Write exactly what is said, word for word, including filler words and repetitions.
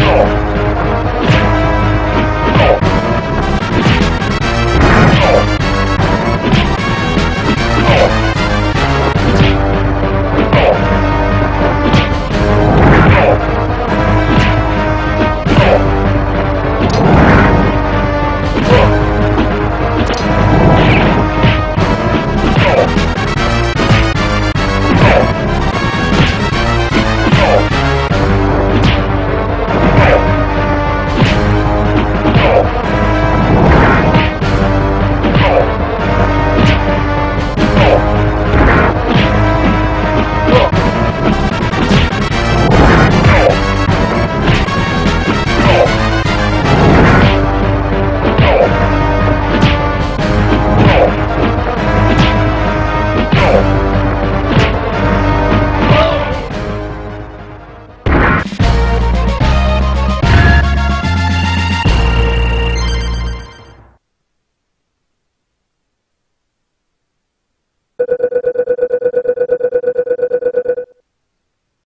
No! No!